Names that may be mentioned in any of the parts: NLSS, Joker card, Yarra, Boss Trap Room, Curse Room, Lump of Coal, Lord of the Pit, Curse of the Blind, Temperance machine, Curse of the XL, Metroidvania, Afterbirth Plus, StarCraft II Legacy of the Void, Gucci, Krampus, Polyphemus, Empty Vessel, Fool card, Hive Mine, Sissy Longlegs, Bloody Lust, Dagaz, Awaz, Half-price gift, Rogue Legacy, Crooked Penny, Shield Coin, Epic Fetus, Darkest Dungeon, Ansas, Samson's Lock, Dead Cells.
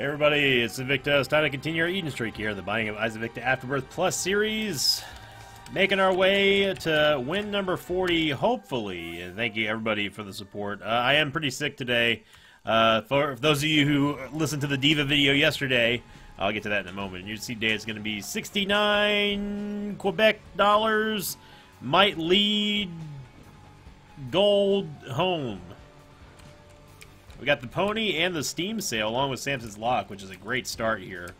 Hey everybody, it's Sinvicta. It's time to continue our eating streak here in the Buying of Sinvicta Afterbirth Plus series. Making our way to win number 40, hopefully. And thank you everybody for the support. I am pretty sick today. For those of you who listened to the Diva video yesterday, I'll get to that in a moment. Your seed day is going to be 69 Quebec dollars. Might lead gold home. We got the pony and the Steam sale along with Samson's Lock, which is a great start here.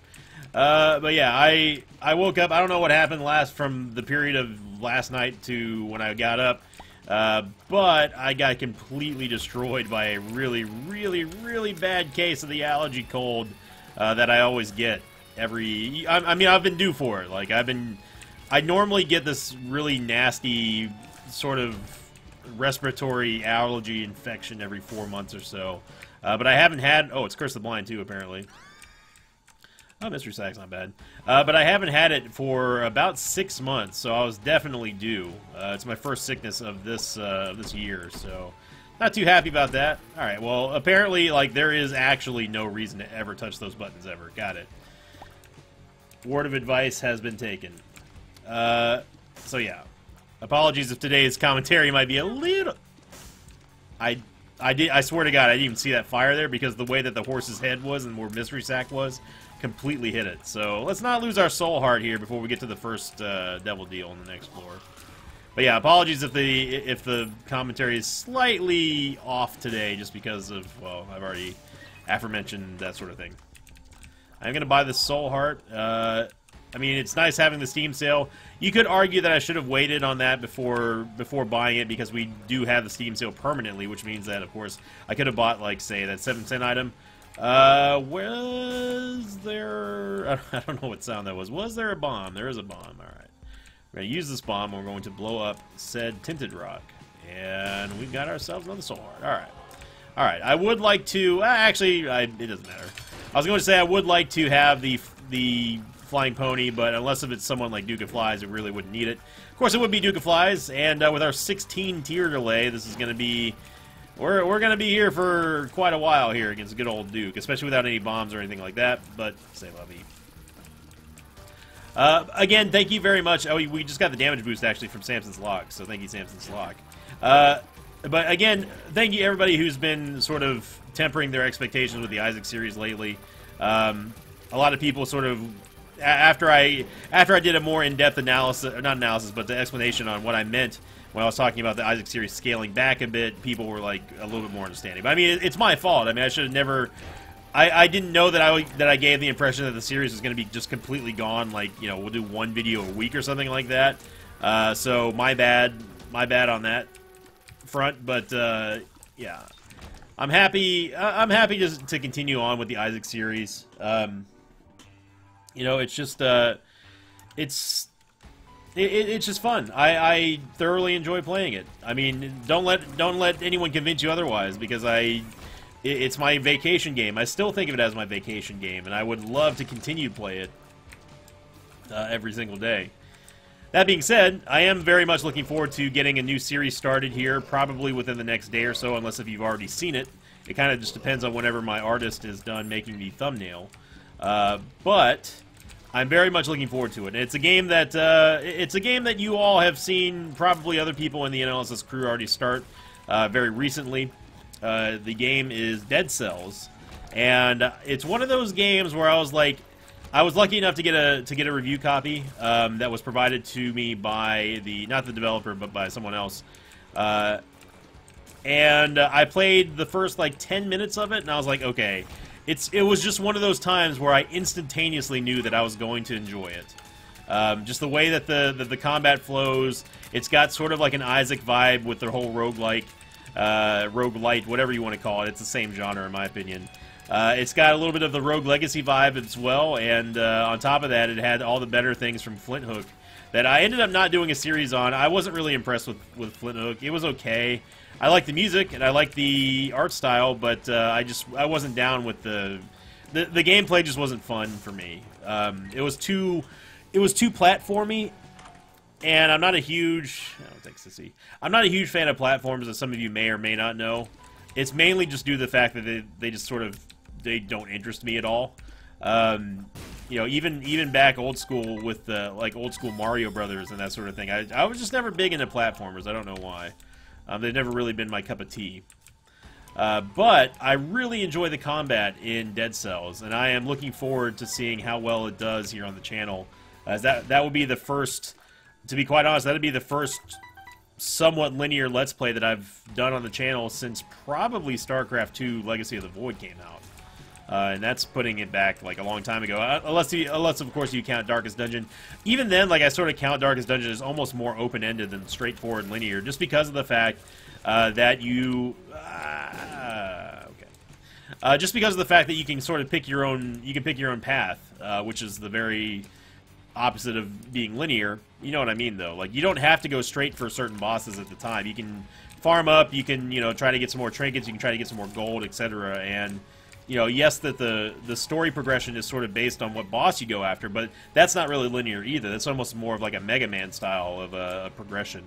But yeah, I woke up. I don't know what happened from the period of last night to when I got up. But I got completely destroyed by a really, really, really bad case of the allergy cold that I always get every... I mean, I've been due for it. Like, I normally get this really nasty sort of respiratory allergy infection every 4 months or so. But I haven't had... Oh, it's Curse of the Blind, too, apparently. Oh, Mystery Sack's not bad. But I haven't had it for about 6 months, so I was definitely due. It's my first sickness of this year, so... Not too happy about that. Alright, well, apparently, like, there is actually no reason to ever touch those buttons ever. Got it. Word of advice has been taken. So yeah. Apologies if today's commentary might be a little... I swear to God, I didn't even see that fire there because the way that the horse's head was and where Mystery Sack was completely hit it. So let's not lose our Soul Heart here before we get to the first Devil Deal on the next floor. But yeah, apologies if the commentary is slightly off today just because of, well, I've already aforementioned that sort of thing. I'm going to buy the Soul Heart. I mean, it's nice having the Steam sale. You could argue that I should have waited on that before buying it because we do have the Steam sale permanently, which means that, of course, I could have bought, like, say, that 7-cent item. Was there... I don't know what sound that was. Was there a bomb? There is a bomb. All right. We're going to use this bomb, and we're going to blow up said Tinted Rock. And we've got ourselves another Soul Heart. All right. All right. I would like to... actually, it doesn't matter. I was going to say I would like to have the Flying Pony, but unless if it's someone like Duke of Flies, it really wouldn't need it. Of course, it would be Duke of Flies, and with our 16-tier delay, this is going to be... We're going to be here for quite a while here against good old Duke, especially without any bombs or anything like that, but say lovey. Again, thank you very much. Oh, we just got the damage boost, actually, from Samson's Lock, so thank you, Samson's Lock. But again, thank you everybody who's been sort of tempering their expectations with the Isaac series lately. A lot of people sort of... After I did a more in-depth analysis, or not analysis, but the explanation on what I meant when I was talking about the Isaac series scaling back a bit, people were like a little bit more understanding. But I mean, it's my fault. I mean, I should have never. I didn't know that I gave the impression that the series was going to be just completely gone. Like, you know, we'll do one video a week or something like that. So my bad on that front. But yeah, I'm happy just to continue on with the Isaac series. You know, it's just, it's just fun. I thoroughly enjoy playing it. I mean, don't let anyone convince you otherwise, because it's my vacation game. I still think of it as my vacation game, and I would love to continue to play it every single day. That being said, I am very much looking forward to getting a new series started here, probably within the next day or so, unless if you've already seen it. It kind of just depends on whenever my artist is done making the thumbnail. But I'm very much looking forward to it. It's a game that you all have seen, probably other people in the analysis crew already start very recently. The game is Dead Cells, and it's one of those games where I was like, I was lucky enough to get a review copy that was provided to me by not the developer, but by someone else. And I played the first like 10 minutes of it, and I was like, okay. It was just one of those times where I instantaneously knew that I was going to enjoy it. Just the way that the combat flows, it's got sort of like an Isaac vibe with their whole roguelite, whatever you want to call it. It's the same genre, in my opinion. It's got a little bit of the Rogue Legacy vibe as well, and on top of that, it had all the better things from Flint Hook that I ended up not doing a series on. I wasn't really impressed with Flint Hook. It was okay. I like the music and I like the art style, but I wasn't down with the gameplay. Just wasn't fun for me. It was too platformy, and I'm not a huge fan of platforms, as some of you may or may not know. It's mainly just due to the fact that they just sort of they don't interest me at all. You know, even back old school with the like old school Mario Brothers and that sort of thing, I was just never big into platformers. I don't know why. They've never really been my cup of tea. But I really enjoy the combat in Dead Cells, and I am looking forward to seeing how well it does here on the channel. As that would be the first, to be quite honest, that would be the first somewhat linear Let's Play that I've done on the channel since probably StarCraft II Legacy of the Void came out. And that's putting it back like a long time ago, unless of course you count Darkest Dungeon. Even then, like, I sort of count Darkest Dungeon as almost more open-ended than straightforward and linear, just because of the fact that you just because of the fact that you can sort of pick your own path, which is the very opposite of being linear. You know what I mean, though? Like, you don't have to go straight for certain bosses at the time. You can farm up, you can, you know, try to get some more trinkets, you can try to get some more gold, etc. And you know, yes, that the story progression is sort of based on what boss you go after, but that's not really linear either. That's almost more of like a Mega Man style of a progression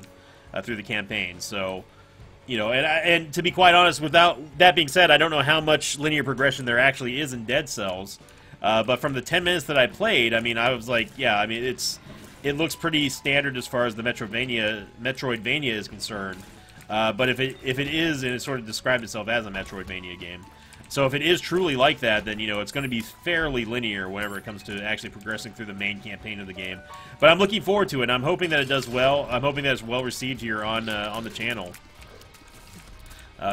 through the campaign. So, you know, and to be quite honest, without that being said, I don't know how much linear progression there actually is in Dead Cells. But from the 10 minutes that I played, I mean, I was like, yeah, I mean, it looks pretty standard as far as the Metroidvania is concerned. But if it is, and it sort of described itself as a Metroidvania game. So if it is truly like that, then, you know, it's going to be fairly linear whenever it comes to actually progressing through the main campaign of the game. But I'm looking forward to it. I'm hoping that it does well. I'm hoping that it's well received here on the channel.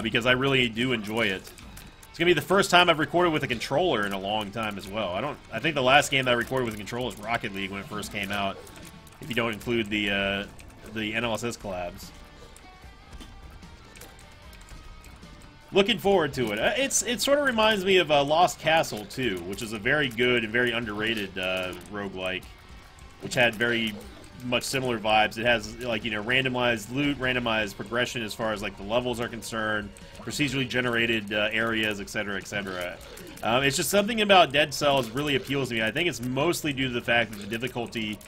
Because I really do enjoy it. It's going to be the first time I've recorded with a controller in a long time as well. I think the last game that I recorded with a controller was Rocket League when it first came out, if you don't include the NLSS collabs. Looking forward to it. It sort of reminds me of Lost Castle, too, which is a very good and very underrated roguelike, which had very much similar vibes. It has, like, you know, randomized loot, randomized progression as far as, like, the levels are concerned, procedurally generated areas, etc., etc. It's just something about Dead Cells really appeals to me. I think it's mostly due to the fact that the difficulty,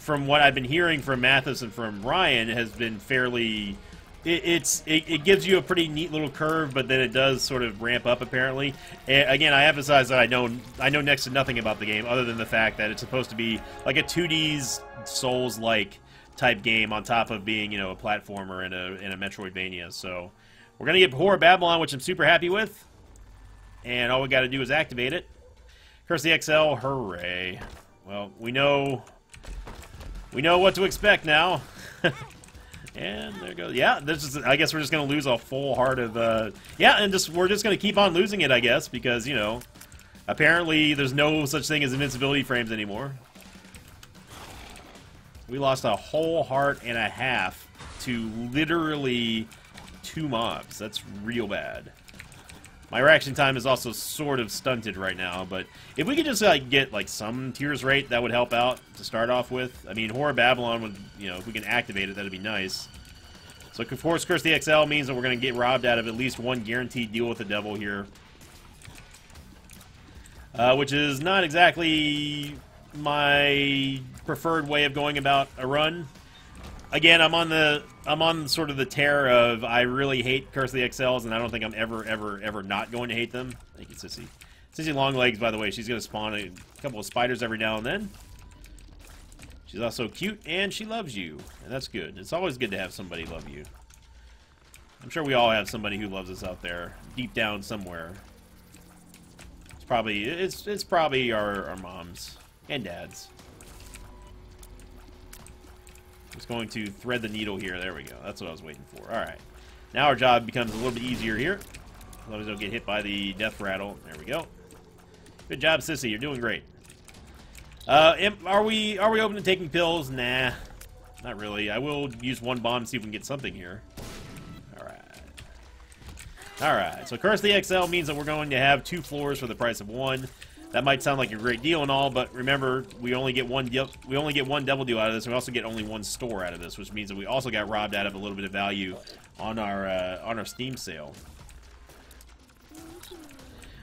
from what I've been hearing from Mathis and from Ryan, has been fairly... It gives you a pretty neat little curve, but then it does sort of ramp up, apparently. And again, I emphasize that I know next to nothing about the game, other than the fact that it's supposed to be like a 2D's Souls-like type game on top of being, you know, a platformer and a Metroidvania. So we're going to get Horror Babylon, which I'm super happy with. And all we got to do is activate it. Curse the XL, hooray. Well, we know what to expect now. And there goes, yeah, this is, I guess we're just going to lose a full heart of, yeah, and we're just going to keep on losing it, I guess, because, you know, apparently there's no such thing as invincibility frames anymore. We lost a whole heart and a half to literally 2 mobs. That's real bad. My reaction time is also sort of stunted right now, but if we could just like get like some tiers rate, that would help out to start off with. I mean, Horror Babylon would, you know, if we can activate it, that'd be nice. So of course, Curse the XL means that we're gonna get robbed out of at least one guaranteed deal with the devil here, which is not exactly my preferred way of going about a run. Again, I'm on sort of the tear of I really hate Curse of the XLs, and I don't think I'm ever not going to hate them. Thank you, Sissy. Sissy Longlegs, by the way, she's going to spawn a couple of spiders every now and then. She's also cute, and she loves you, and that's good. It's always good to have somebody love you. I'm sure we all have somebody who loves us out there, deep down somewhere. It's probably our moms and dads. Just going to thread the needle here. There we go. That's what I was waiting for. All right. Now our job becomes a little bit easier here. As long as I don't get hit by the death rattle. There we go. Good job, Sissy. You're doing great. Are we open to taking pills? Nah. Not really. I will use one bomb to see if we can get something here. All right. All right. So Curse the XL means that we're going to have 2 floors for the price of 1. That might sound like a great deal and all, but remember, we only get one deal. We only get one double deal out of this. We also get only one store out of this, which means that we also got robbed out of a little bit of value on our Steam sale.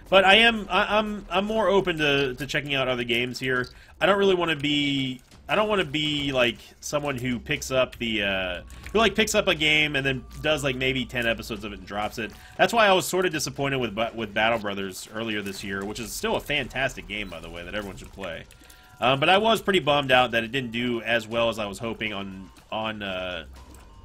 But I'm more open to checking out other games here. I don't really want to be I don't want to be like someone who picks up the who picks up a game and then does like maybe 10 episodes of it and drops it. That's why I was sort of disappointed with Battle Brothers earlier this year, which is still a fantastic game, by the way, that everyone should play. But I was pretty bummed out that it didn't do as well as I was hoping on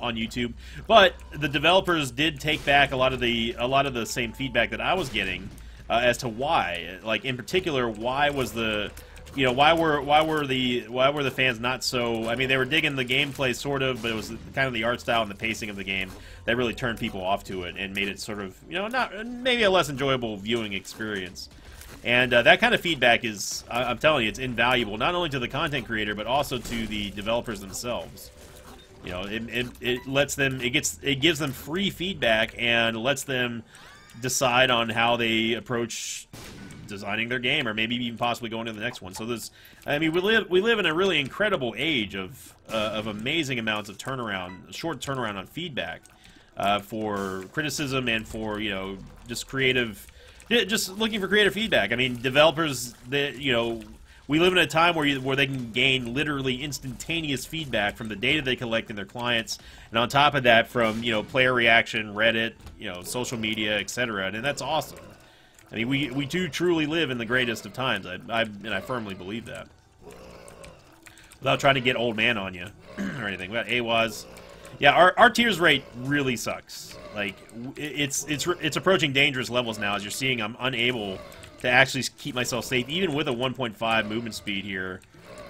YouTube. But the developers did take back a lot of the same feedback that I was getting as to why, like in particular, why was the why were the fans not so? I mean, they were digging the gameplay sort of, but it was kind of the art style and the pacing of the game that really turned people off to it and made it sort of, you know, not maybe a less enjoyable viewing experience. And that kind of feedback is, I'm telling you, it's invaluable not only to the content creator but also to the developers themselves. You know, it lets them, it gives them free feedback and lets them decide on how they approach designing their game, or maybe even possibly going to the next one. So this, I mean, we live in a really incredible age of amazing amounts of turnaround, short turnaround on feedback for criticism and for, you know, just creative, just looking for creative feedback. I mean, developers, you know, we live in a time where they can gain literally instantaneous feedback from the data they collect in their clients, and on top of that, from, you know, player reaction, Reddit, you know, social media, etc. And that's awesome. I mean, we do truly live in the greatest of times, and I firmly believe that. Without trying to get old man on you or anything. We got AWAS. Yeah, our tiers rate really sucks. Like, it's approaching dangerous levels now. As you're seeing, I'm unable to actually keep myself safe. Even with a 1.5 movement speed here,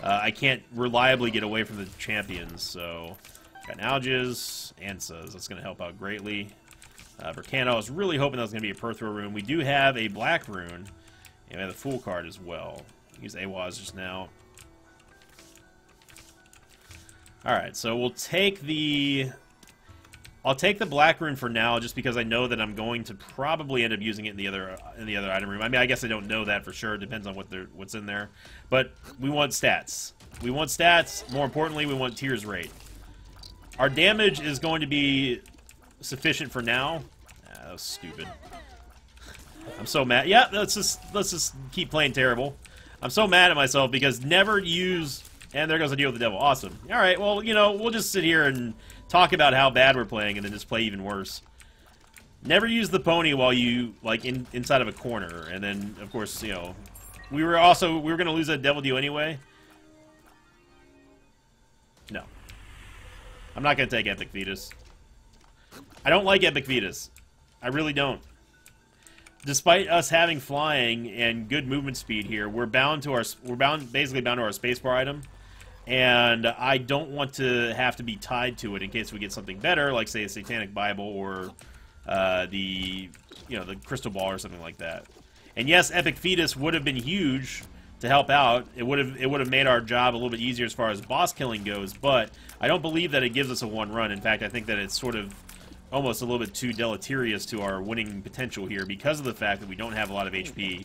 I can't reliably get away from the champions. So, got an Algiz, Ansas. That's going to help out greatly. Vercano, I was really hoping that was going to be a Perthro rune. We do have a Black Rune, and we have the Fool card as well. Use AWAS just now. Alright, so we'll take the... I'll take the Black Rune for now, just because I know that I'm going to probably end up using it in the other item room. I mean, I guess I don't know that for sure. It depends on what's in there. But we want stats. We want stats. More importantly, we want tiers rate. Our damage is going to be... sufficient for now. Ah, that was stupid. I'm so mad. Yeah, let's just keep playing terrible. I'm so mad at myself because never use. And there goes a deal with the devil. Awesome. All right. Well, you know, we'll just sit here and talk about how bad we're playing, and then just play even worse. Never use the pony while you like inside of a corner, and then of course, you know, we were gonna lose that devil deal anyway. No. I'm not gonna take Epic Fetus. I don't like Epic Fetus. I really don't. Despite us having flying and good movement speed here, we're basically bound to our spacebar item, and I don't want to have to be tied to it in case we get something better, like say a Satanic Bible or the crystal ball or something like that. And yes, Epic Fetus would have been huge to help out. It would have made our job a little bit easier as far as boss killing goes, but I don't believe that it gives us a one run. In fact, I think that it's sort of almost a little bit too deleterious to our winning potential here because of the fact that we don't have a lot of HP.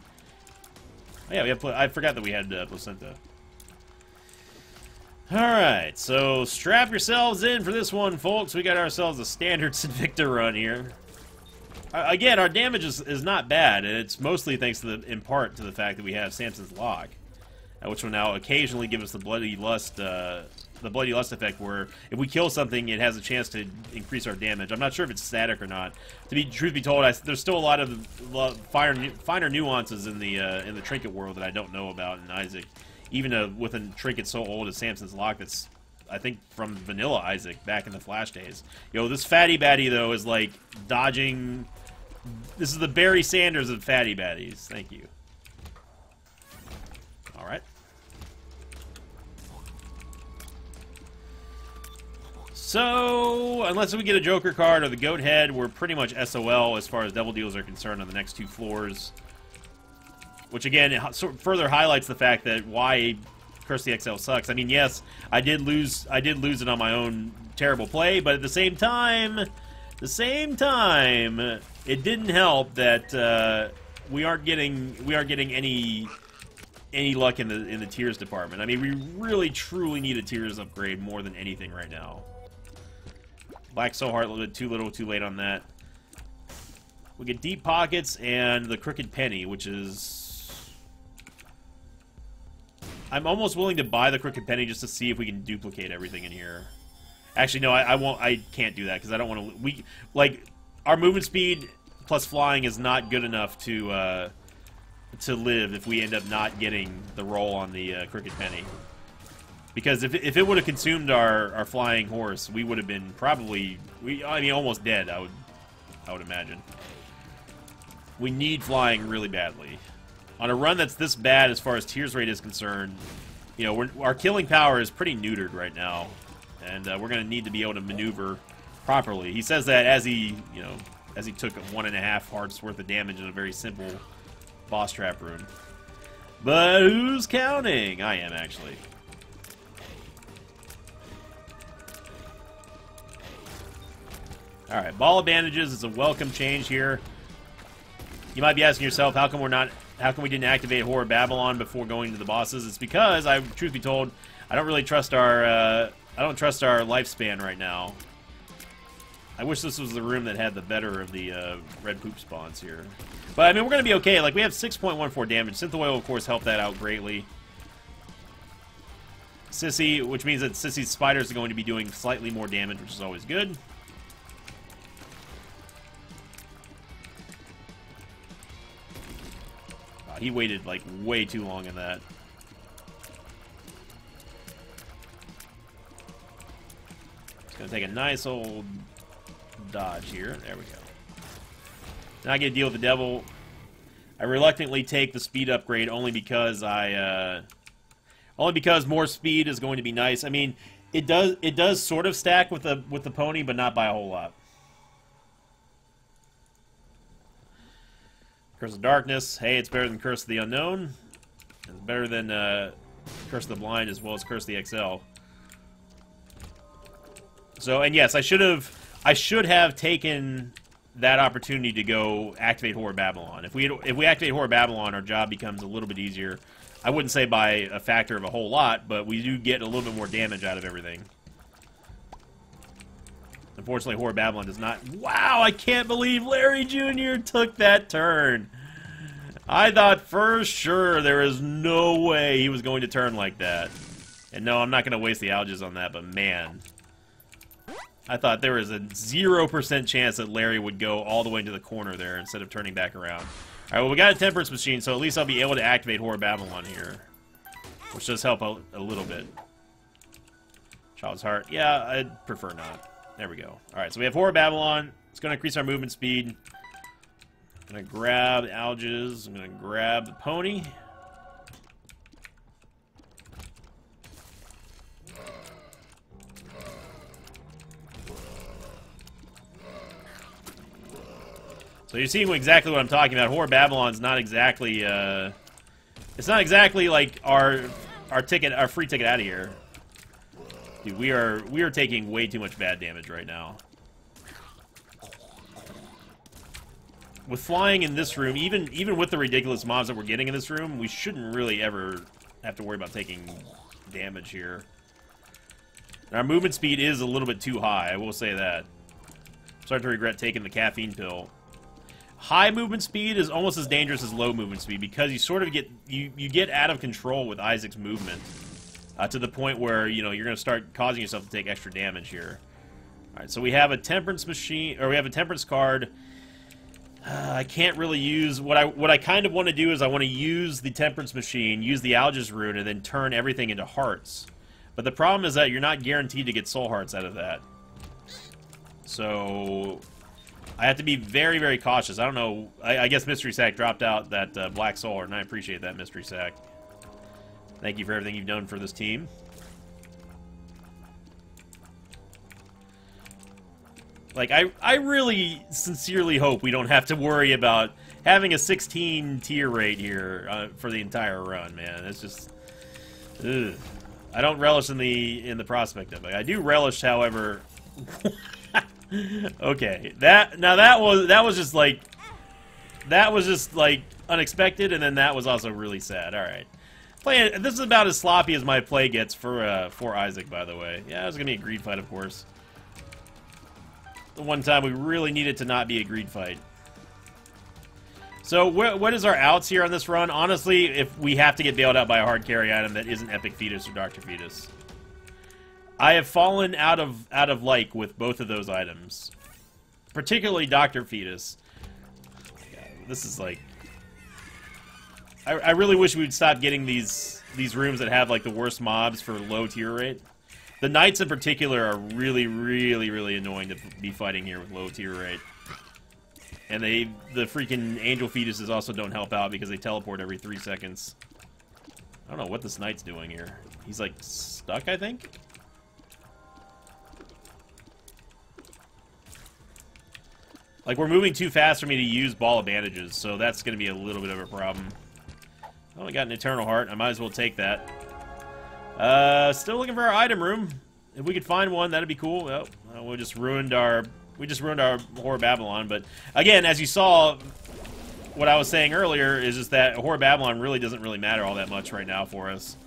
Oh yeah, we have, I forgot that we had placenta. Alright, so strap yourselves in for this one, folks. We got ourselves a standard Sinvicta run here. Again, our damage is not bad, and it's mostly thanks to the, in part to the fact that we have Samson's Lock, which will now occasionally give us the Bloody Lust... the Bloody Lust effect, where if we kill something, it has a chance to increase our damage. I'm not sure if it's static or not. Truth be told, there's still a lot of finer nuances in the trinket world that I don't know about in Isaac. Even with a trinket so old as Samson's Lock, that's, I think, from vanilla Isaac back in the Flash days. Yo, this Fatty Batty, though, is like dodging... This is the Barry Sanders of Fatty Batties. Thank you. Alright. So, unless we get a Joker card or the Goat Head, we're pretty much SOL as far as double deals are concerned on the next two floors. Which, again, further highlights the fact that why Curse the XL sucks. I mean, yes, I did lose it on my own terrible play, but at the same time, it didn't help that we aren't getting any luck in the tiers department. I mean, we really truly need a tiers upgrade more than anything right now. Black Soul Heart, a little bit too little, too late on that. We get Deep Pockets and the Crooked Penny, which is... I'm almost willing to buy the Crooked Penny just to see if we can duplicate everything in here. Actually, no, I won't. I can't do that because I don't want to. We like our movement speed plus flying is not good enough to live if we end up not getting the roll on the Crooked Penny. Because if it would have consumed our flying horse, we would have been probably almost dead. I would imagine. We need flying really badly. On a run that's this bad as far as tiers rate is concerned, you know, our killing power is pretty neutered right now, and we're going to need to be able to maneuver properly. He says that as he took 1.5 hearts worth of damage in a very simple boss trap rune. But who's counting? I am actually. All right, Ball of Bandages is a welcome change here. You might be asking yourself, how come we're not? How come we didn't activate Horror Babylon before going to the bosses? It's because, truth be told, I don't really trust our lifespan right now. I wish this was the room that had the better of the red poop spawns here. But I mean, we're gonna be okay. Like we have 6.14 damage. Synth Oil, of course, helped that out greatly. Sissy, which means that Sissy's spiders are going to be doing slightly more damage, which is always good. He waited, like, way too long in that. It's going to take a nice old dodge here. There we go. Now I get to deal with the devil. I reluctantly take the speed upgrade only because more speed is going to be nice. I mean, it does sort of stack with the pony, but not by a whole lot. Curse of Darkness, hey, it's better than Curse of the Unknown. It's better than Curse of the Blind as well as Curse of the XL. So, and yes, I should have taken that opportunity to go activate Horror Babylon. If we activate Horror Babylon, our job becomes a little bit easier. I wouldn't say by a factor of a whole lot, but we do get a little bit more damage out of everything. Unfortunately, Horror Babylon does not... Wow, I can't believe Larry Jr. took that turn. I thought for sure there is no way he was going to turn like that. And no, I'm not going to waste the Algiz on that, but man. I thought there was a 0% chance that Larry would go all the way into the corner there instead of turning back around. Alright, well, we got a Temperance machine, so at least I'll be able to activate Horror Babylon here. Which does help out a little bit. Child's Heart. Yeah, I'd prefer not. There we go. Alright, so we have Horror Babylon. It's going to increase our movement speed. I'm going to grab Algiz. I'm going to grab the pony. So you're seeing exactly what I'm talking about. Horror Babylon's not exactly, it's not exactly like our free ticket out of here. Dude, we are taking way too much bad damage right now. With flying in this room, even with the ridiculous mobs that we're getting in this room, we shouldn't really ever have to worry about taking damage here. And our movement speed is a little bit too high, I will say that. I'm starting to regret taking the caffeine pill. High movement speed is almost as dangerous as low movement speed because you sort of get you get out of control with Isaac's movement. To the point where, you know, you're going to start causing yourself to take extra damage here. Alright, so we have a Temperance machine, or we have a Temperance card. I can't really use... What I kind of want to do is I want to use the Temperance machine, use the Algiz rune, and then turn everything into hearts. But the problem is that you're not guaranteed to get soul hearts out of that. So... I have to be very, very cautious. I don't know... I guess Mystery Sack dropped out that Black Soul Heart, and I appreciate that, Mystery Sack. Thank you for everything you've done for this team. Like, I really sincerely hope we don't have to worry about having a 16 tier rate here for the entire run, man. It's just... Ugh. I don't relish in the prospect of it. I do relish, however... Okay. That was just like... That was just like unexpected, and then that was also really sad. Alright. This is about as sloppy as my play gets for Isaac, by the way. Yeah, it was going to be a greed fight, of course. The one time we really needed to not be a greed fight. So what is our outs here on this run? Honestly, if we have to get bailed out by a hard carry item that isn't Epic Fetus or Dr. Fetus. I have fallen out of like with both of those items. Particularly Dr. Fetus. Yeah, this is like... I really wish we would stop getting these rooms that have like the worst mobs for low tier rate. The knights in particular are really, really, really annoying to be fighting here with low tier rate. And the freaking angel fetuses also don't help out because they teleport every 3 seconds. I don't know what this knight's doing here. He's like stuck, I think? Like, we're moving too fast for me to use Ball of Bandages, so that's going to be a little bit of a problem. I only got an Eternal Heart. I might as well take that. Still looking for our item room. If we could find one, that'd be cool. Oh, we just ruined our Horror Babylon. But again, as you saw, what I was saying earlier is just that Horror Babylon really doesn't really matter all that much right now for us,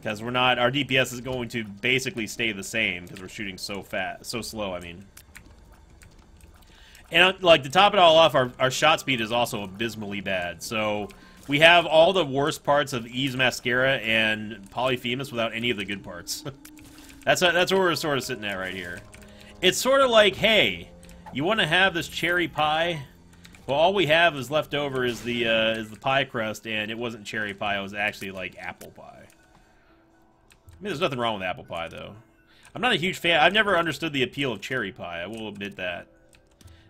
because we're not. Our DPS is going to basically stay the same because we're shooting so fast, so slow. I mean. And, like, to top it all off, our shot speed is also abysmally bad. So, we have all the worst parts of Eve's Mascara and Polyphemus without any of the good parts. that's where we're sort of sitting at right here. It's sort of like, hey, you want to have this cherry pie? Well, all we have is left over is the pie crust, and it wasn't cherry pie. It was actually, like, apple pie. I mean, there's nothing wrong with apple pie, though. I'm not a huge fan. I've never understood the appeal of cherry pie. I will admit that.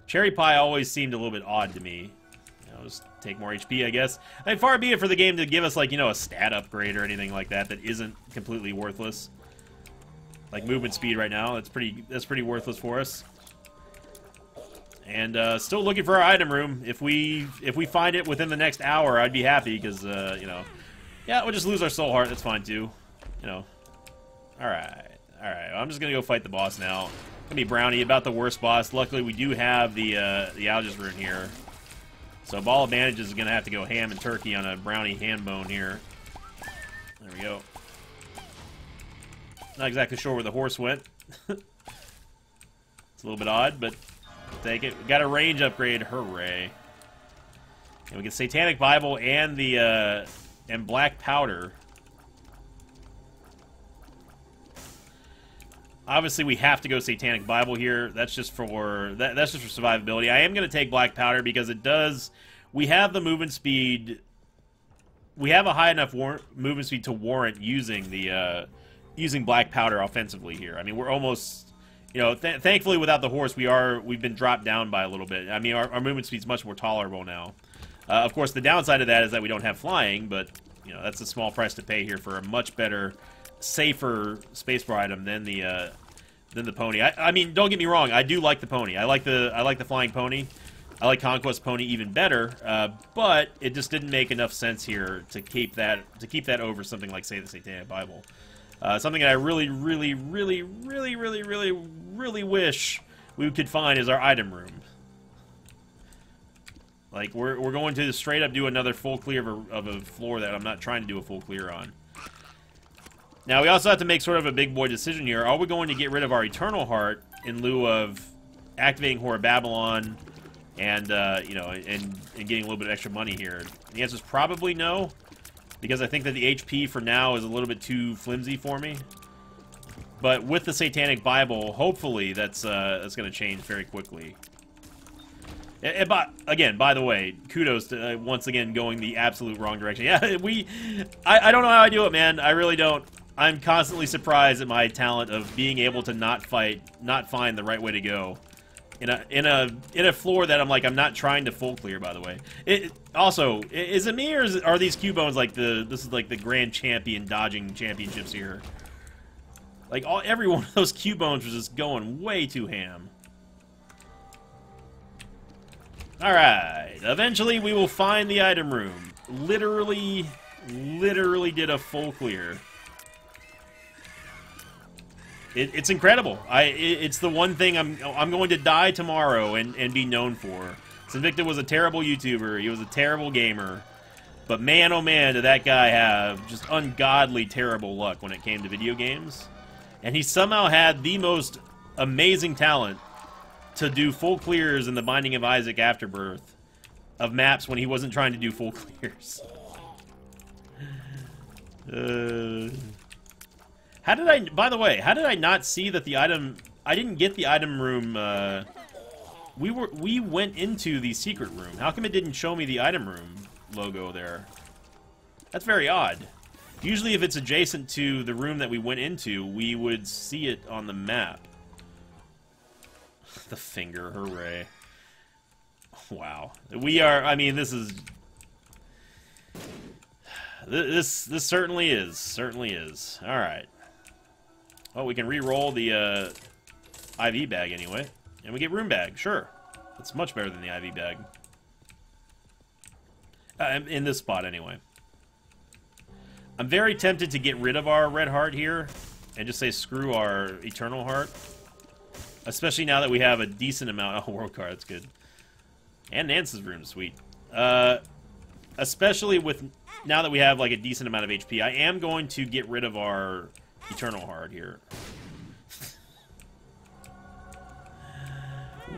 Cherry pie always seemed a little bit odd to me. I'll just take more HP, I guess. I mean, far be it for the game to give us, like, you know, a stat upgrade or anything like that that isn't completely worthless. Like, movement speed right now, that's pretty worthless for us. And still looking for our item room. If we find it within the next hour, I'd be happy because, you know... Yeah, we'll just lose our soul heart, that's fine, too. You know. Alright. Well, I'm just gonna go fight the boss now. Gonna be Brownie, about the worst boss. Luckily, we do have the Algiz rune here, so Ball of Bandages is gonna have to go ham and turkey on a Brownie hand bone here. There we go. Not exactly sure where the horse went. It's a little bit odd, but we'll take it. We got a range upgrade, hooray! And we get Satanic Bible and the and black powder. Obviously, we have to go Satanic Bible here. That's just for survivability. I am going to take Black Powder because it does... We have the movement speed... We have a high enough movement speed to warrant using the using Black Powder offensively here. I mean, we're almost... You know, thankfully, without the horse, we've been dropped down by a little bit. I mean, our movement speed's much more tolerable now. Of course, the downside of that is that we don't have flying, but, you know, that's a small price to pay here for a much better... safer spacebar item than the pony. I mean, don't get me wrong. I do like the pony. I like the flying pony. I like Conquest Pony even better. But it just didn't make enough sense here to keep that over something like, say, the Satanic Bible. Something that I really wish we could find is our item room. Like we're going to straight up do another full clear of a floor that I'm not trying to do a full clear on. Now, we also have to make sort of a big boy decision here. Are we going to get rid of our Eternal Heart in lieu of activating Horror Babylon and, you know, and getting a little bit of extra money here? The answer is probably no, because I think that the HP for now is a little bit too flimsy for me. But with the Satanic Bible, hopefully that's going to change very quickly. And again, by the way, kudos to once again going the absolute wrong direction. Yeah, I don't know how I do it, man. I really don't. I'm constantly surprised at my talent of being able to not find the right way to go, in a floor that I'm like I'm not trying to full clear. By the way, also is it me or are these Cubones like this is like the grand champion dodging championships here? Like every one of those Cubones was just going way too ham. All right, eventually we will find the item room. Literally did a full clear. It's incredible. It's the one thing I'm going to die tomorrow and be known for. Sinvicta was a terrible YouTuber. He was a terrible gamer. But man, oh man, did that guy have just ungodly terrible luck when it came to video games. And he somehow had the most amazing talent to do full clears in the Binding of Isaac Afterbirth of maps when he wasn't trying to do full clears. How did I, by the way, how did I not see that the item, I didn't get the item room, we went into the secret room. How come it didn't show me the item room logo there? That's very odd. Usually if it's adjacent to the room that we went into, we would see it on the map. The finger, hooray. Wow. We are, I mean, this is... This certainly is. Certainly is. Alright. Oh, we can re-roll the IV bag anyway. And we get room bag, sure. That's much better than the IV bag. In this spot anyway. I'm very tempted to get rid of our red heart here and just say screw our eternal heart. Especially now that we have a decent amount of world card, that's good. And Nance's room, sweet. Especially with now that we have like a decent amount of HP, I am going to get rid of our eternal heart here.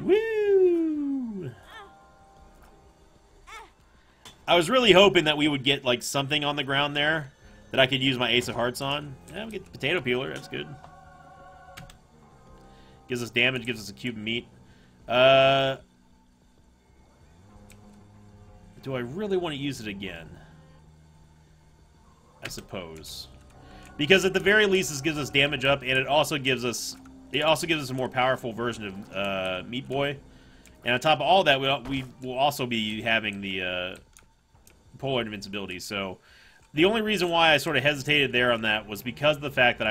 Woo! I was really hoping that we would get like something on the ground there that I could use my Ace of Hearts on. Yeah, we get the potato peeler, that's good. Gives us damage, gives us a cube of meat. Do I really want to use it again? I suppose. Because at the very least this gives us damage up, and it also gives us a more powerful version of Meat Boy. And on top of all that, we will also be having the Polar Invincibility. So the only reason why I sort of hesitated there on that was because of the fact that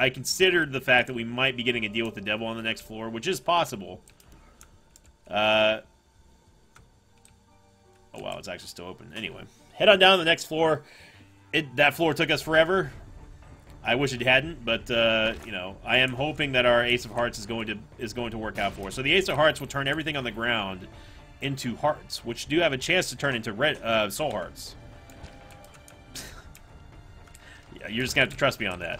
I considered the fact that we might be getting a deal with the devil on the next floor, which is possible. Oh, wow, it's actually still open. Anyway, head on down to the next floor. That floor took us forever. I wish it hadn't, but, you know, I am hoping that our Ace of Hearts is going to work out for us. So the Ace of Hearts will turn everything on the ground into hearts, which do have a chance to turn into red soul hearts. Yeah, you're just going to have to trust me on that.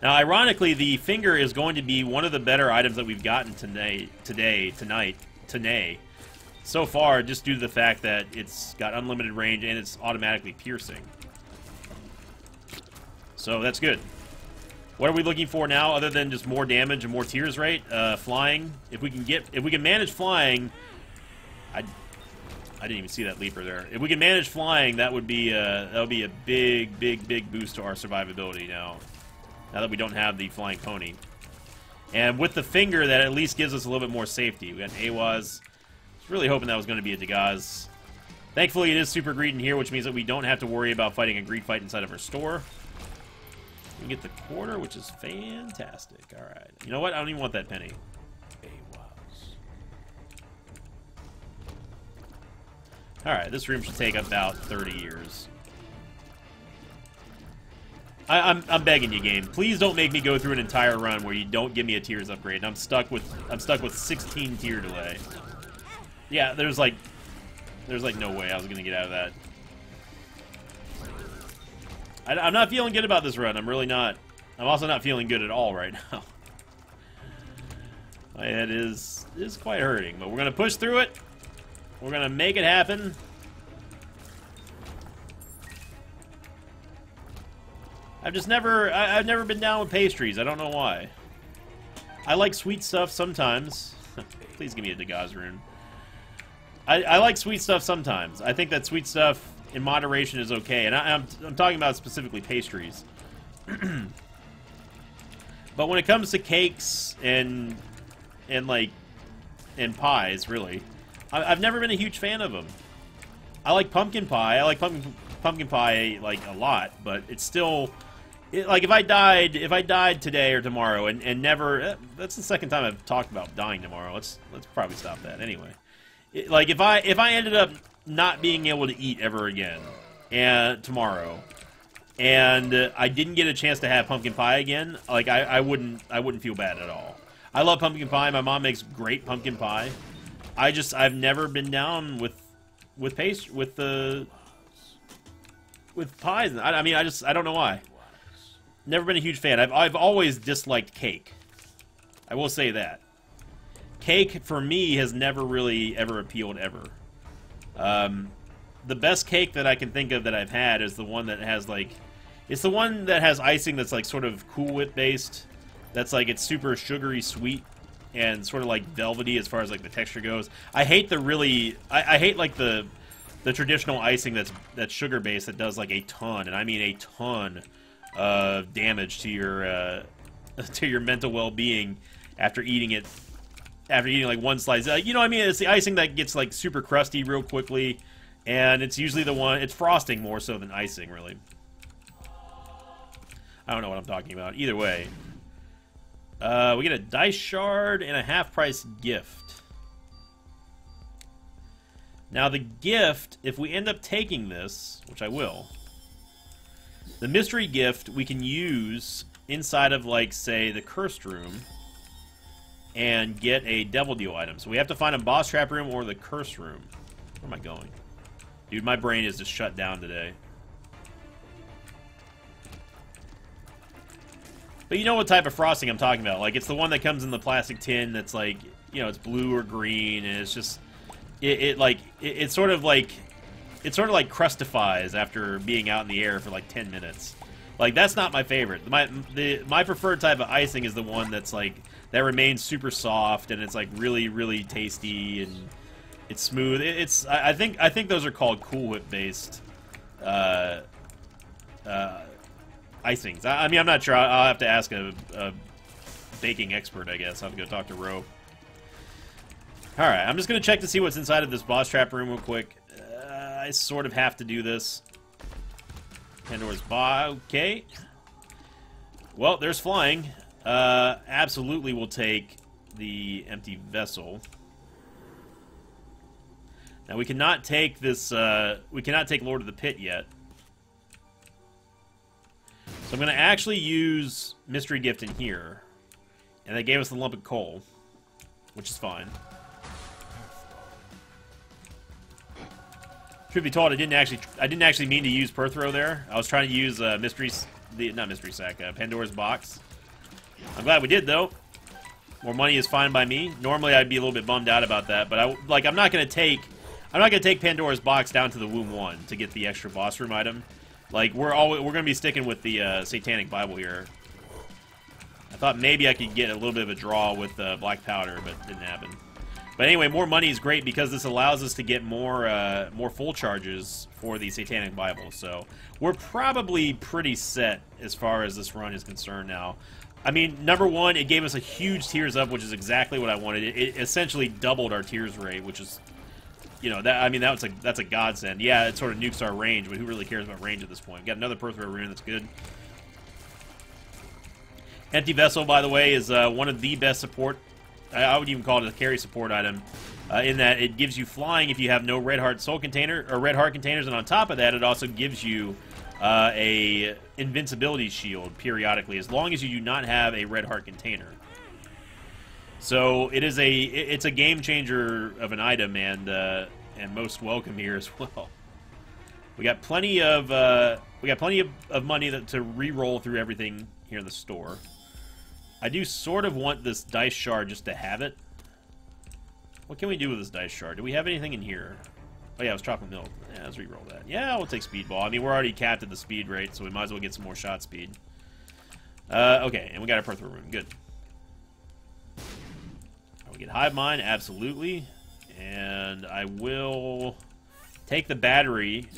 Now, ironically, the finger is going to be one of the better items that we've gotten tonight, so far, just due to the fact that it's got unlimited range and it's automatically piercing. So that's good. What are we looking for now, other than just more damage and more tears rate? Flying. If we can manage flying, I didn't even see that leaper there. If we can manage flying, that would be a big boost to our survivability now. Now that we don't have the flying pony. And with the finger, that at least gives us a little bit more safety. We got an Awaz. I was really hoping that was going to be a Dagaz. Thankfully, it is super greed in here, which means that we don't have to worry about fighting a greed fight inside of our store. We get the quarter, which is fantastic. All right. You know what? I don't even want that penny. Awaz. All right. This room should take about 30 years. I'm begging you, game. Please don't make me go through an entire run where you don't give me a tiers upgrade. And I'm stuck with 16 tier delay. Yeah, there's like no way I was gonna get out of that. I'm not feeling good about this run. I'm really not. I'm also not feeling good at all right now. My head is quite hurting, but we're gonna push through it. We're gonna make it happen. I've never been down with pastries. I don't know why. I like sweet stuff sometimes. Please give me a Dagaz rune. I like sweet stuff sometimes. I think that sweet stuff in moderation is okay, and I'm talking about specifically pastries. But when it comes to cakes and pies, really, I've never been a huge fan of them. I like pumpkin pie. I like pumpkin pie like a lot, but it's still. Like, if I died today or tomorrow, and never... That's the second time I've talked about dying tomorrow. Let's probably stop that anyway. Like, if I ended up not being able to eat ever again tomorrow, and I didn't get a chance to have pumpkin pie again, like, I wouldn't feel bad at all. I love pumpkin pie. My mom makes great pumpkin pie. I've never been down with pies. I mean, I don't know why. Never been a huge fan. I've always disliked cake. I will say that. Cake, for me, has never really ever appealed ever. The best cake that I can think of that I've had is the one that has, like... It's the one that has icing that's, like, sort of Cool Whip-based. That's, like, it's super sugary sweet and sort of, like, velvety as far as, like, the texture goes. I hate the really... I hate, like, the traditional icing that's sugar-based that does, like, a ton, and I mean a ton, of damage to your mental well-being after eating it. After eating, like, one slice. You know what I mean? It's the icing that gets, like, super crusty real quickly, and it's usually the one... It's frosting more so than icing, really. I don't know what I'm talking about. Either way. We get a dice shard and a half-price gift. Now, the gift, if we end up taking this, which I will, the mystery gift we can use inside of, like, say, the cursed room and get a devil deal item. So we have to find a boss trap room or the curse room. Where am I going? Dude, my brain is just shut down today. But you know what type of frosting I'm talking about. Like, it's the one that comes in the plastic tin that's, like, you know, it's blue or green, and it's just... It's sort of like... It sort of, like, crustifies after being out in the air for, like, 10 minutes. Like, that's not my favorite. My preferred type of icing is the one that's, like... That remains super soft, and it's, like, really, really tasty, and it's smooth. I think those are called Cool Whip-based icings. I mean, I'm not sure. I'll have to ask a baking expert, I guess. I'll have to go talk to Ro. Alright, I'm just going to check to see what's inside of this boss trap room real quick. I sort of have to do this. Pandora's box. Okay. Well, there's flying. Absolutely we'll take the empty vessel. Now, we cannot take this, we cannot take Lord of the Pit yet. So I'm going to actually use Mystery Gift in here. And they gave us the lump of coal, which is fine. Truth be told, I didn't actually mean to use Perthro there. I was trying to use Pandora's box. I'm glad we did, though. More money is fine by me. Normally, I'd be a little bit bummed out about that, but I'm not gonna take Pandora's box down to the Womb 1 to get the extra boss room item. Like, we're gonna be sticking with the Satanic Bible here. I thought maybe I could get a little bit of a draw with Black Powder, but it didn't happen. But anyway, more money is great because this allows us to get more more full charges for the Satanic Bible. So we're probably pretty set as far as this run is concerned now. I mean, number one, it gave us a huge tiers up, which is exactly what I wanted. It essentially doubled our tiers rate, which is, you know, that, I mean, that's a godsend. Yeah, it sort of nukes our range, but who really cares about range at this point? We've got another Perthro rune, that's good. Empty Vessel, by the way, is one of the best support. I would even call it a carry support item, in that it gives you flying if you have no red heart soul container or red heart containers, and on top of that, it also gives you a invincibility shield periodically, as long as you do not have a red heart container. So it's a game changer of an item, and most welcome here as well. We got plenty of of money to re-roll through everything here in the store. I do sort of want this dice shard just to have it. What can we do with this dice shard? Do we have anything in here? Oh yeah, it was chocolate milk. Yeah, let's re-roll that. Yeah, we'll take speedball. I mean, we're already capped at the speed rate, so we might as well get some more shot speed. Okay, and we got a Perthro room. Good. We get hive mine, absolutely. And I will take the battery,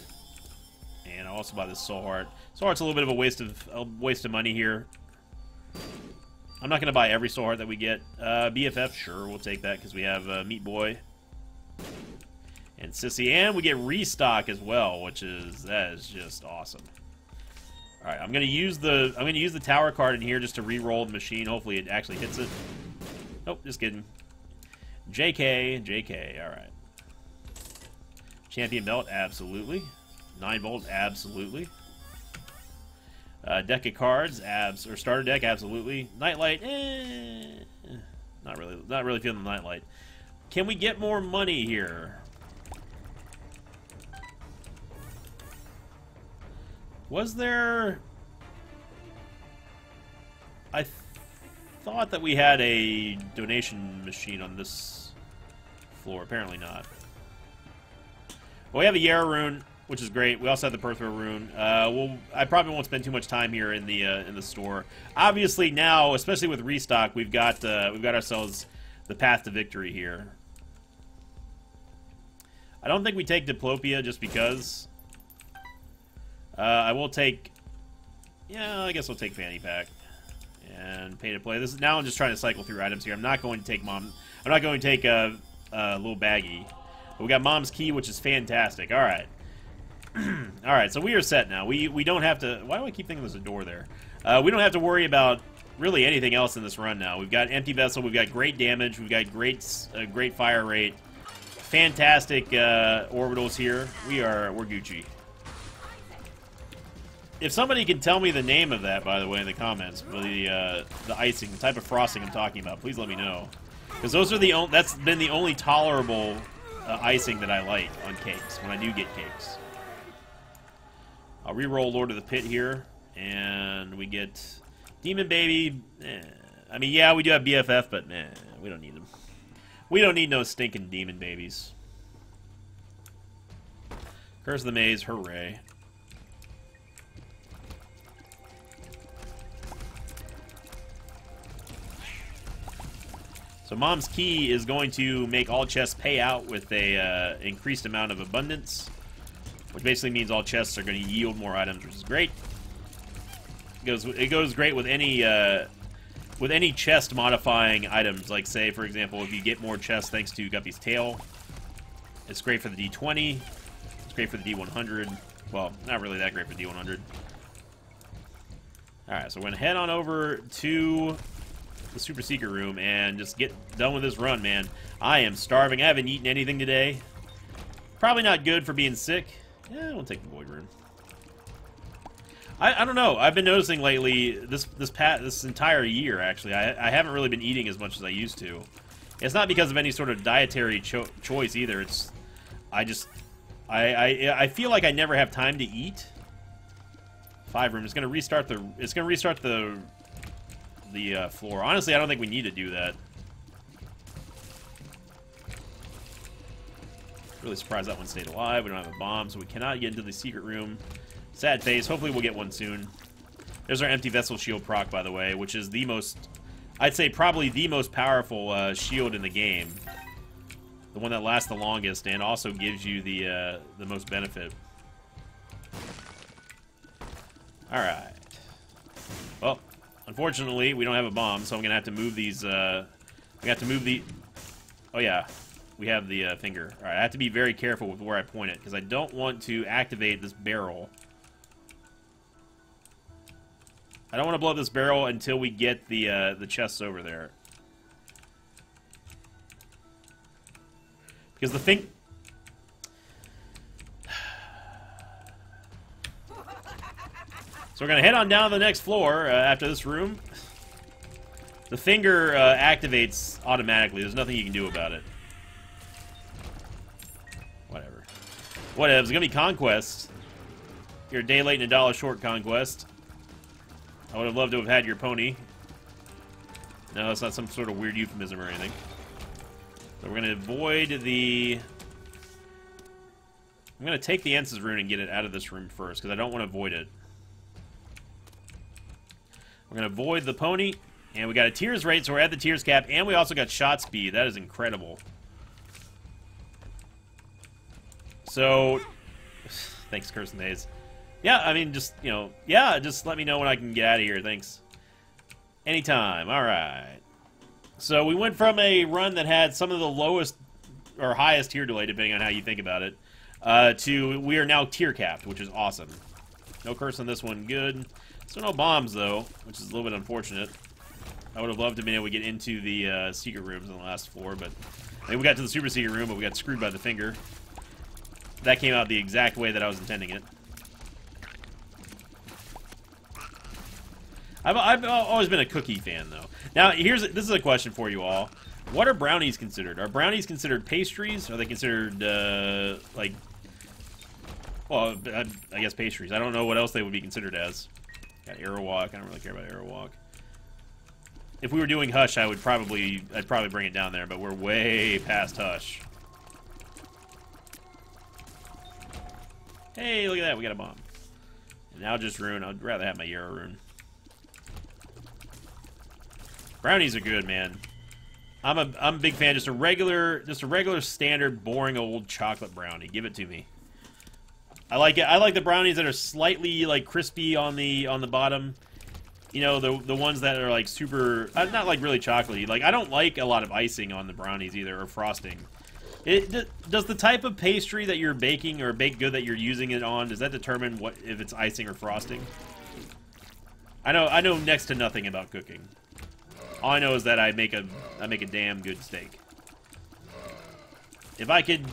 and I'll also buy this soul heart. Soul heart's a little bit of a waste of money here. I'm not going to buy every soul heart that we get. BFF, sure, we'll take that because we have Meat Boy. And Sissy, and we get restock as well, which is just awesome. All right, I'm gonna use the tower card in here just to re-roll the machine. Hopefully, it actually hits it. Nope, just kidding. JK. All right. Champion belt, absolutely. 9 volt, absolutely. Deck of cards, or starter deck, absolutely. Nightlight, eh, not really feeling the nightlight. Can we get more money here? Was there... I thought that we had a donation machine on this floor. Apparently not. Well, we have a Yarra rune, which is great. We also have the Perthro rune. Well, I probably won't spend too much time here in the store. Obviously now, especially with restock, we've got ourselves the path to victory here. I don't think we take Diplopia just because. I will take. Yeah, I guess we'll take Fanny Pack and pay to play. This is now. I'm just trying to cycle through items here. I'm not going to take Mom. I'm not going to take a little baggie. But we got Mom's Key, which is fantastic. All right. All right, so we are set now. We don't have to... Why do I keep thinking there's a door there? We don't have to worry about really anything else in this run now. We've got Empty Vessel. We've got great damage. We've got great fire rate. Fantastic orbitals here. We're Gucci. If somebody can tell me the name of that, by the way, in the comments, for the icing, the type of frosting I'm talking about, please let me know. Because those are that's been the only tolerable icing that I like on cakes when I do get cakes. I'll re-roll Lord of the Pit here, and we get Demon Baby. Eh. I mean, yeah, we do have BFF, but nah, we don't need them. We don't need no stinking Demon Babies. Curse of the Maze, hooray. So Mom's Key is going to make all chests pay out with a increased amount of abundance. Which basically means all chests are going to yield more items, which is great. It goes great with any chest modifying items. Like say, for example, if you get more chests thanks to Guppy's Tail, it's great for the D20. It's great for the D100. Well, not really that great for D100. All right, so we're going to head on over to the Super Seeker room and just get done with this run, man. I am starving. I haven't eaten anything today. Probably not good for being sick. Yeah, we'll take the Void Rune. I don't know. I've been noticing lately, this entire year, actually, I haven't really been eating as much as I used to. It's not because of any sort of dietary choice either. It's I feel like I never have time to eat. 5 room. It's gonna restart the floor. Honestly, I don't think we need to do that. Really surprised that one stayed alive. We don't have a bomb, so we cannot get into the secret room. Sad face. Hopefully we'll get one soon. There's our Empty Vessel shield proc, by the way, which is the most... I'd say probably the most powerful shield in the game. The one that lasts the longest and also gives you the most benefit. Alright. Well, unfortunately, we don't have a bomb, so I'm going to have to move these... we have to move the... Oh, yeah. We have the finger. All right, I have to be very careful with where I point it because I don't want to activate this barrel. I don't want to blow up this barrel until we get the chests over there. Because the thing... So we're going to head on down to the next floor after this room. The finger activates automatically. There's nothing you can do about it. Whatever, it's gonna be Conquest. You're a day late and a dollar short, Conquest. I would have loved to have had your pony. No, it's not some sort of weird euphemism or anything. So we're gonna avoid the... I'm gonna take the Ansas rune and get it out of this room first, because I don't want to avoid it. We're gonna avoid the pony, and we got a tears rate, so we're at the tears cap, and we also got shot speed. That is incredible. So, thanks, Curse and Days. Yeah, I mean, just, you know, yeah, just let me know when I can get out of here. Thanks. Anytime. All right. So we went from a run that had some of the lowest or highest tier delay, depending on how you think about it, to we are now tier capped, which is awesome. No curse on this one. Good. So no bombs, though, which is a little bit unfortunate. I would have loved to have been able to get into the secret rooms on the last floor, but I think we got to the super secret room, but we got screwed by the finger. That came out the exact way that I was intending it. I've always been a cookie fan, though. Now, this is a question for you all. What are brownies considered? Are brownies considered pastries? Are they considered, like... Well, I guess pastries. I don't know what else they would be considered as. Got Aerowalk. I don't really care about Aerowalk. If we were doing Hush, I would probably, I'd probably bring it down there, but we're way past Hush. Hey, look at that, we got a bomb. And now just Rune, I'd rather have my Yarrow Rune. Brownies are good, man. I'm a big fan. Just a regular standard, boring old chocolate brownie. Give it to me. I like it. I like the brownies that are slightly like crispy on the bottom. You know, the ones that are like super, not like really chocolatey. Like I don't like a lot of icing on the brownies either, or frosting. Does the type of pastry that you're baking or baked good that you're using it on, does that determine what if it's icing or frosting? I know next to nothing about cooking. All I know is that I make a damn good steak. If I could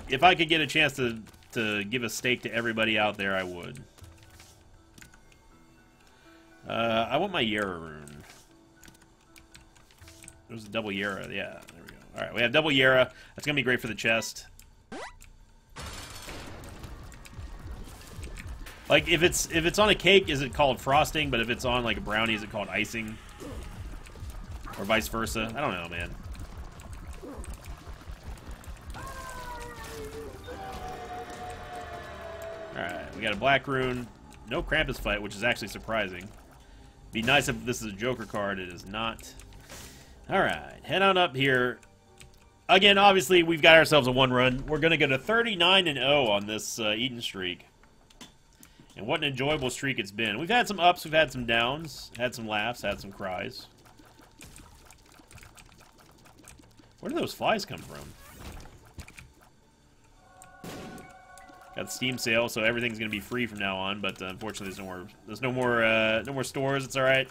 get a chance to give a steak to everybody out there, I would. I want my Yarrow Rune. There's a double Yarrow. Yeah, there we go. All right, we have double Yarrow. That's gonna be great for the chest. Like if it's on a cake, is it called frosting? But if it's on like a brownie, is it called icing? Or vice versa. I don't know, man. Alright, we got a Black Rune. No Krampus fight, which is actually surprising. Be nice if this is a Joker card. It is not. Alright, head on up here. Again, obviously, we've got ourselves a one run. We're going to go to 39-0 on this Eden streak. And what an enjoyable streak it's been. We've had some ups, we've had some downs, had some laughs, had some cries. Where do those flies come from? Got the Steam sale, so everything's gonna be free from now on. But unfortunately, there's no more stores. It's all right.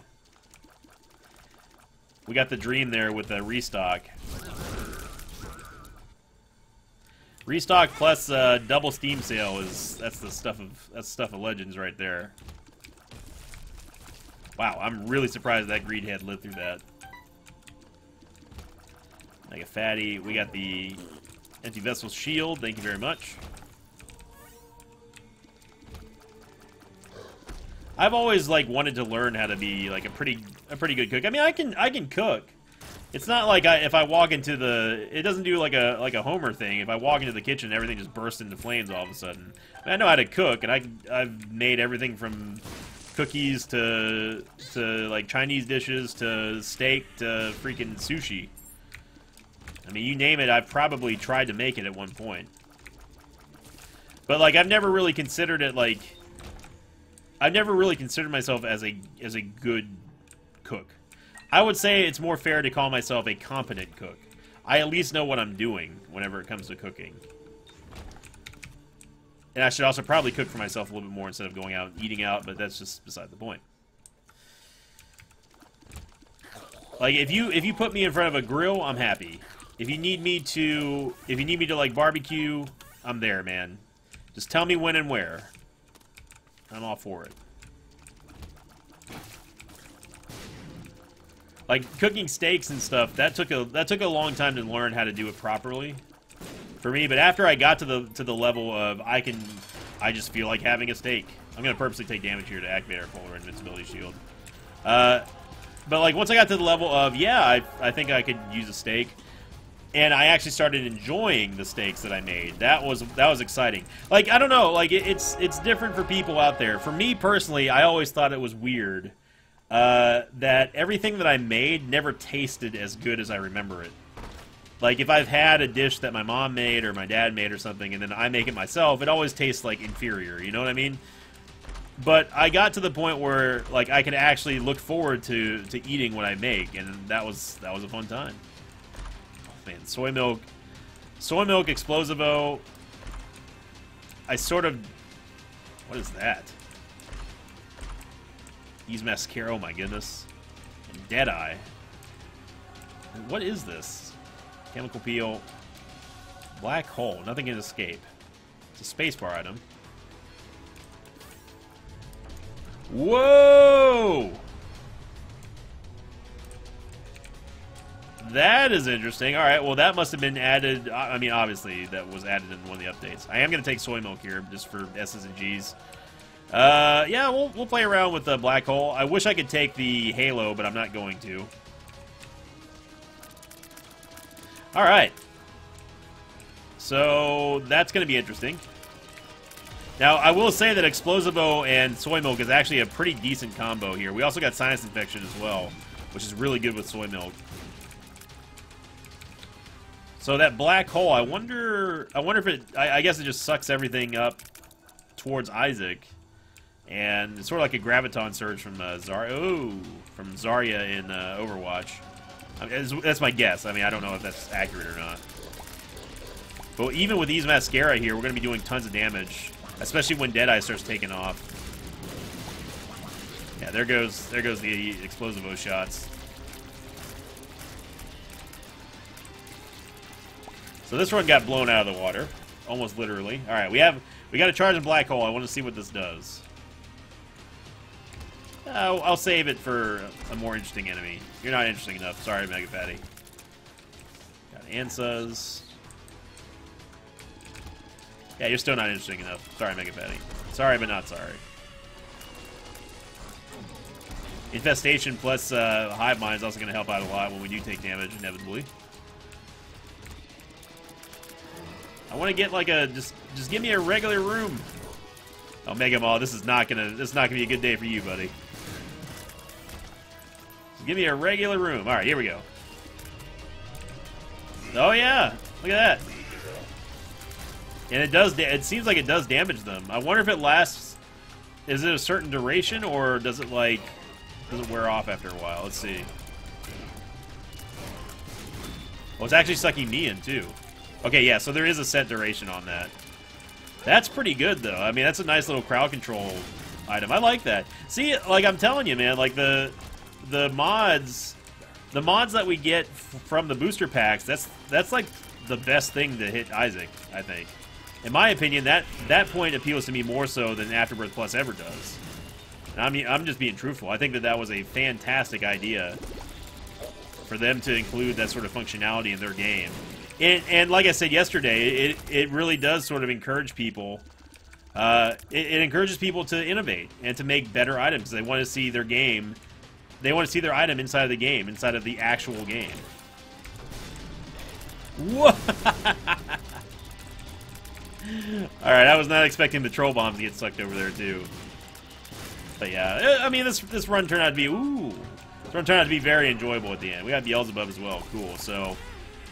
We got the dream there with the restock. Restock plus double Steam sale is the stuff of legends right there. Wow, I'm really surprised that Greedhead lived through that. Like a fatty. We got the Empty Vessel shield. Thank you very much. I've always like wanted to learn how to be like a pretty good cook. I mean, I can cook. It's not like if I walk into the, it doesn't do like a Homer thing. If I walk into the kitchen, everything just bursts into flames all of a sudden. I mean, I know how to cook, and I've made everything from cookies to like Chinese dishes to steak to freaking sushi. I mean, you name it, I've probably tried to make it at one point. But, like, I've never really considered it, like... I've never really considered myself as a good cook. I would say it's more fair to call myself a competent cook. I at least know what I'm doing whenever it comes to cooking. And I should also probably cook for myself a little bit more instead of going out and eating out, but that's just beside the point. Like, if you put me in front of a grill, I'm happy. If you need me to like barbecue, I'm there, man. Just tell me when and where. I'm all for it. Like cooking steaks and stuff, that took a long time to learn how to do it properly for me, but after I got to the level of I just feel like having a steak. I'm going to purposely take damage here to activate our polar invincibility shield. But like once I got to the level of I think I could use a steak, and I actually started enjoying the steaks that I made. That was exciting. Like I don't know, like it's different for people out there. For me personally, I always thought it was weird that everything that I made never tasted as good as I remember it. Like if I've had a dish that my mom made or my dad made or something, and then I make it myself, it always tastes like inferior. You know what I mean? But I got to the point where, like, I could actually look forward to eating what I make, and that was a fun time. Oh, man, soy milk, Explosivo. What is that? Use mascara. Oh my goodness, and Deadeye. What is this? Chemical peel. Black hole. Nothing can escape. It's a spacebar item. Whoa! That is interesting. Alright, well that must have been added. I mean, obviously, that was added in one of the updates. I am going to take soy milk here, just for S's and G's. Yeah, we'll play around with the black hole. I wish I could take the halo, but I'm not going to. Alright. So, that's going to be interesting. Now, I will say that Explosivo and Soy Milk is actually a pretty decent combo here. We also got Sinus Infection as well, which is really good with Soy Milk. So that black hole, I wonder if it... I guess it just sucks everything up towards Isaac. And it's sort of like a Graviton Surge from Zarya in Overwatch. I mean, that's my guess. I mean, I don't know if that's accurate or not. But even with these Mascara here, we're going to be doing tons of damage. Especially when Deadeye starts taking off. Yeah, there goes the Explosivo shots. So this one got blown out of the water. Almost literally. Alright, we got a charge in Black Hole. I want to see what this does. I'll save it for a more interesting enemy. You're not interesting enough. Sorry, Mega Patty. Got Ansas. Yeah, you're still not interesting enough. Sorry, Mega Patty. Sorry, but not sorry. Infestation plus Hive Mind is also going to help out a lot when we do take damage, inevitably. I want to get like a just give me a regular room. Oh, Mega Maw, this is not gonna be a good day for you, buddy. Just give me a regular room. All right, here we go. Oh yeah, look at that. And it does. It seems like it does damage them. I wonder if it lasts. Is it a certain duration, or does it like wear off after a while? Let's see. Well, it's actually sucking me in too. Okay, yeah, so there is a set duration on that. That's pretty good, though. I mean, that's a nice little crowd control item. I like that. See, like, I'm telling you, man, like, the mods that we get from the booster packs, that's like, the best thing to hit Isaac, I think. In my opinion, that point appeals to me more so than Afterbirth Plus ever does. And I'm just being truthful. I think that was a fantastic idea for them to include that sort of functionality in their game. And like I said yesterday, it really does sort of encourage people. It encourages people to innovate and to make better items. They want to see their game. They want to see their item inside of the game, inside of the actual game. What? All right, I was not expecting the troll bombs to get sucked over there too. But yeah, I mean this run turned out to be very enjoyable at the end. We got Beelzebub as well. Cool. So.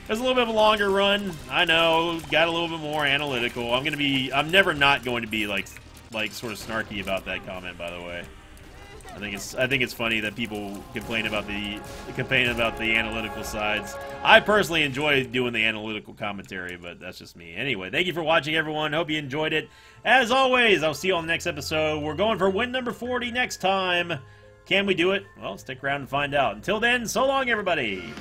It was a little bit of a longer run, I know. Got a little bit more analytical. I'm never not going to be like sort of snarky about that comment. By the way, I think it's funny that people complain about the analytical sides. I personally enjoy doing the analytical commentary, but that's just me. Anyway, thank you for watching, everyone. Hope you enjoyed it. As always, I'll see you on the next episode. We're going for win number 40 next time. Can we do it? Well, stick around and find out. Until then, so long, everybody.